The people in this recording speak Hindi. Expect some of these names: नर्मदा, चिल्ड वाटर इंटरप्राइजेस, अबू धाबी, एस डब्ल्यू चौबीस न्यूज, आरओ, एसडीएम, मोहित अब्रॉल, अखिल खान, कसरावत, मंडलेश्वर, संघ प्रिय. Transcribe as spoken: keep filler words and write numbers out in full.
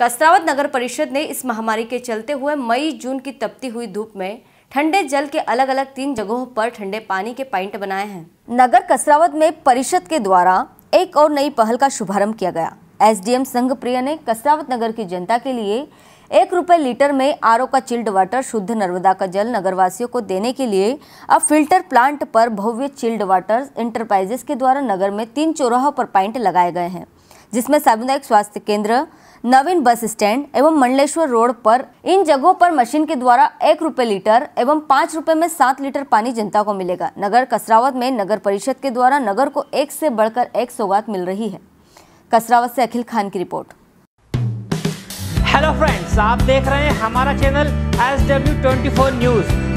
कसरावत नगर परिषद ने इस महामारी के चलते हुए मई जून की तपती हुई धूप में ठंडे जल के अलग अलग तीन जगहों पर ठंडे पानी के पॉइंट बनाए हैं। नगर कसरावत में परिषद के द्वारा एक और नई पहल का शुभारंभ किया गया। एसडीएम संघ प्रिय ने कसरावत नगर की जनता के लिए एक रुपये लीटर में आरओ का चिल्ड वाटर शुद्ध नर्मदा का जल नगरवासियों को देने के लिए अब फिल्टर प्लांट पर भव्य चिल्ड वाटर इंटरप्राइजेस के द्वारा नगर में तीन चौराहों पर पॉइंट लगाए गए हैं, जिसमें सामुदायिक स्वास्थ्य केंद्र, नवीन बस स्टैंड एवं मंडलेश्वर रोड पर इन जगहों पर मशीन के द्वारा एक रुपये लीटर एवं पाँच रुपये में सात लीटर पानी जनता को मिलेगा। नगर कसरावत में नगर परिषद के द्वारा नगर को एक से बढ़कर एक सौगात मिल रही है। कसरावत से अखिल खान की रिपोर्ट। हेलो फ्रेंड्स, आप देख रहे हैं हमारा चैनल एस डब्ल्यू चौबीस न्यूज।